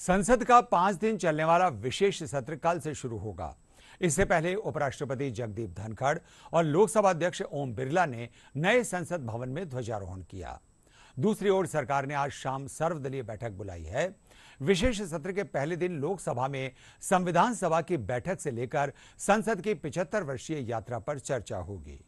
संसद का 5 दिन चलने वाला विशेष सत्र कल से शुरू होगा। इससे पहले उपराष्ट्रपति जगदीप धनखड़ और लोकसभा अध्यक्ष ओम बिरला ने नए संसद भवन में ध्वजारोहण किया। दूसरी ओर सरकार ने आज शाम सर्वदलीय बैठक बुलाई है। विशेष सत्र के पहले दिन लोकसभा में संविधान सभा की बैठक से लेकर संसद की 75 वर्षीय यात्रा पर चर्चा होगी।